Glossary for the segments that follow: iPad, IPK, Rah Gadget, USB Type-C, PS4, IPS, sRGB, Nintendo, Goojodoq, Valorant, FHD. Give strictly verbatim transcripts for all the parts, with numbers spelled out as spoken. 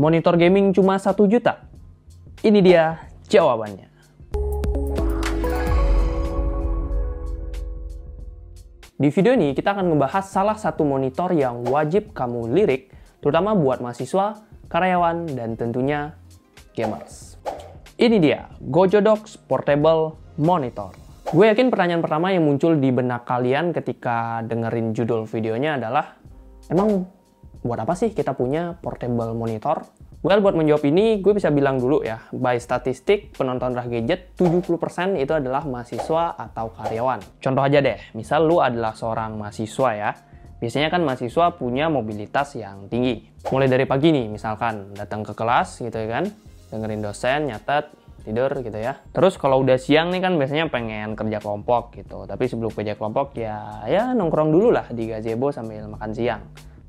Monitor gaming cuma satu juta? Ini dia jawabannya. Di video ini kita akan membahas salah satu monitor yang wajib kamu lirik, terutama buat mahasiswa, karyawan, dan tentunya gamers. Ini dia Goojodoq Portable Monitor. Gue yakin pertanyaan pertama yang muncul di benak kalian ketika dengerin judul videonya adalah, emang buat apa sih kita punya portable monitor? Well, buat menjawab ini, gue bisa bilang dulu ya, by statistik penonton Rah Gadget, tujuh puluh persen itu adalah mahasiswa atau karyawan. Contoh aja deh, misal lu adalah seorang mahasiswa ya, biasanya kan mahasiswa punya mobilitas yang tinggi. Mulai dari pagi nih, misalkan datang ke kelas gitu ya kan, dengerin dosen, nyatet, tidur gitu ya. Terus kalau udah siang nih kan biasanya pengen kerja kelompok gitu, tapi sebelum kerja kelompok ya ya nongkrong dulu lah di gazebo sambil makan siang.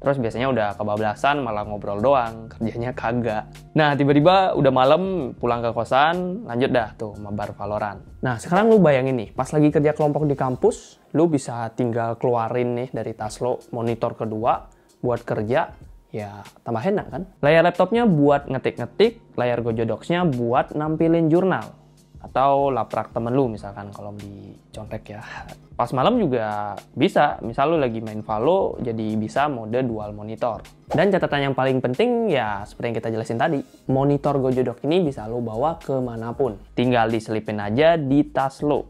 Terus biasanya udah kebablasan malah ngobrol doang, kerjanya kagak. Nah tiba-tiba udah malam pulang ke kosan, lanjut dah tuh mabar Valorant. Nah sekarang lu bayangin nih, pas lagi kerja kelompok di kampus, lu bisa tinggal keluarin nih dari tas lo monitor kedua buat kerja. Ya, tambah enak kan? Layar laptopnya buat ngetik-ngetik, layar Goojodoq-nya buat nampilin jurnal. Atau laprak temen lu misalkan kalau dicontek ya. Pas malam juga bisa, misal lu lagi main Valo, jadi bisa mode dual monitor. Dan catatan yang paling penting ya seperti yang kita jelasin tadi, monitor Goojodoq ini bisa lu bawa kemanapun. Tinggal diselipin aja di tas lu.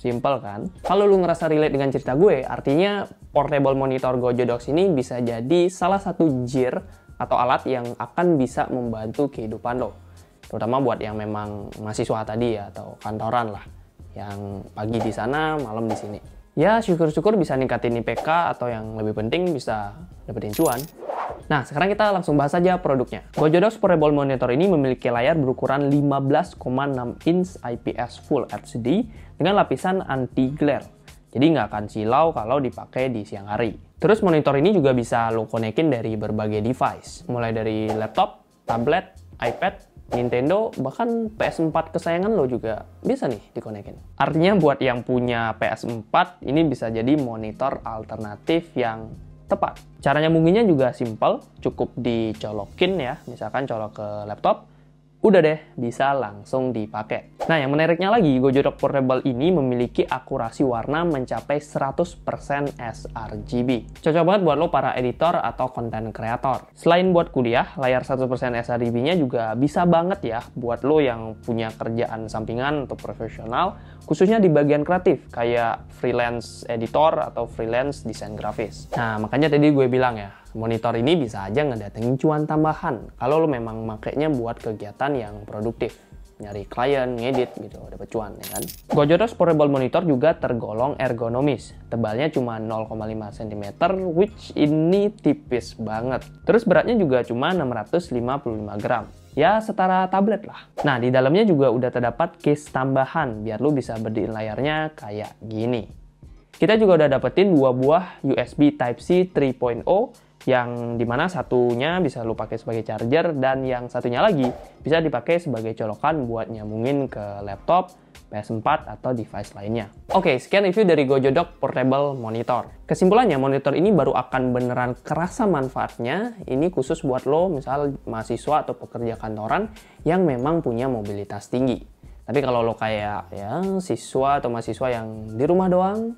Simple kan? Kalau lu ngerasa relate dengan cerita gue, artinya portable monitor Goojodoq ini bisa jadi salah satu gear atau alat yang akan bisa membantu kehidupan lo. Terutama buat yang memang mahasiswa tadi ya, atau kantoran lah. Yang pagi di sana, malam di sini. Ya syukur-syukur bisa ningkatin I P K atau yang lebih penting bisa dapetin cuan. Nah, sekarang kita langsung bahas aja produknya. Goojodoq Portable Monitor ini memiliki layar berukuran lima belas koma enam inch I P S Full H D dengan lapisan anti-glare. Jadi nggak akan silau kalau dipakai di siang hari. Terus monitor ini juga bisa lo konekin dari berbagai device. Mulai dari laptop, tablet, iPad, Nintendo, bahkan P S empat kesayangan lo juga bisa nih dikonekin. Artinya buat yang punya P S empat, ini bisa jadi monitor alternatif yang tepat. Caranya mungkinnya juga simple, cukup dicolokin ya, misalkan colok ke laptop, udah deh bisa langsung dipakai. Nah yang menariknya lagi, Goojodoq Portable ini memiliki akurasi warna mencapai seratus persen sRGB. Cocok banget buat lo para editor atau konten kreator. Selain buat kuliah, layar seratus persen sRGB-nya juga bisa banget ya buat lo yang punya kerjaan sampingan atau profesional, khususnya di bagian kreatif, kayak freelance editor atau freelance desain grafis. Nah makanya tadi gue bilang ya, monitor ini bisa aja ngedatengin cuan tambahan kalau lo memang makainya buat kegiatan yang produktif, nyari klien, ngedit gitu, dapat cuan ya kan. Goojodoq Portable Monitor juga tergolong ergonomis, tebalnya cuma nol koma lima sentimeter, which ini tipis banget. Terus beratnya juga cuma enam ratus lima puluh lima gram, ya setara tablet lah. Nah di dalamnya juga udah terdapat case tambahan biar lo bisa berdiin layarnya kayak gini. Kita juga udah dapetin dua buah U S B Type-C tiga titik nol, yang dimana satunya bisa lo pakai sebagai charger dan yang satunya lagi bisa dipakai sebagai colokan buat nyambungin ke laptop, P S empat, atau device lainnya. Oke, sekian review dari Goojodoq Portable Monitor. Kesimpulannya, monitor ini baru akan beneran kerasa manfaatnya, ini khusus buat lo misal mahasiswa atau pekerja kantoran yang memang punya mobilitas tinggi. Tapi kalau lo kayak ya siswa atau mahasiswa yang di rumah doang,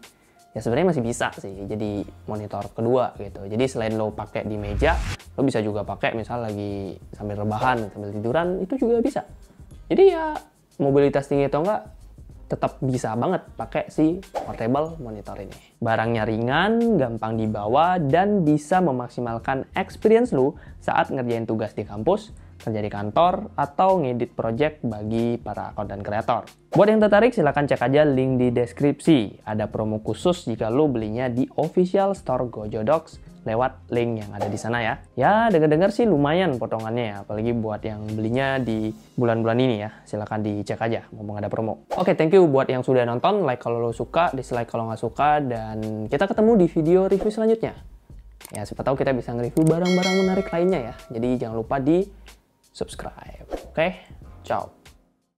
ya sebenarnya masih bisa sih jadi monitor kedua gitu. Jadi selain lo pakai di meja, lo bisa juga pakai misal lagi sambil rebahan, sambil tiduran, itu juga bisa. Jadi ya mobilitas tinggi atau enggak, tetap bisa banget pakai si portable monitor ini. Barangnya ringan, gampang dibawa, dan bisa memaksimalkan experience lo saat ngerjain tugas di kampus, kerja di kantor, atau ngedit project bagi para konten kreator. Buat yang tertarik, silahkan cek aja link di deskripsi. Ada promo khusus jika lo belinya di official store Goojodoq lewat link yang ada di sana ya. Ya, denger-denger sih lumayan potongannya ya, apalagi buat yang belinya di bulan-bulan ini ya. Silahkan dicek aja, mumpung ada promo. Oke, okay, thank you buat yang sudah nonton. Like kalau lo suka, dislike kalau nggak suka, dan kita ketemu di video review selanjutnya. Ya, siapa tahu kita bisa nge-review barang-barang menarik lainnya ya. Jadi jangan lupa di subscribe. Oke, okay? Ciao.